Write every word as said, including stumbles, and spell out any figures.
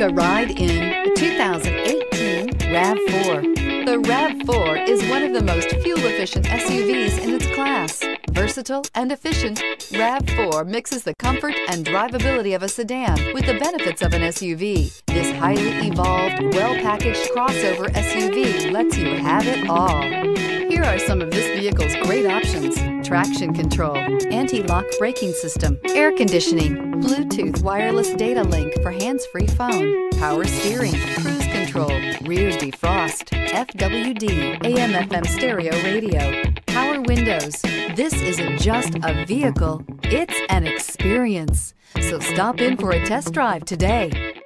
Take a ride in the two thousand eighteen RAV four. The RAV four is one of the most fuel-efficient S U Vs in its class. Versatile and efficient, RAV four mixes the comfort and drivability of a sedan with the benefits of an S U V. This highly evolved, well-packaged crossover S U V lets you have it all. Here are some of this vehicle's great options: traction control, anti-lock braking system, air conditioning, Bluetooth wireless data link for hands-free phone, power steering, cruise control, rear defrost, F W D, A M F M stereo radio, power windows. This isn't just a vehicle, it's an experience. So stop in for a test drive today.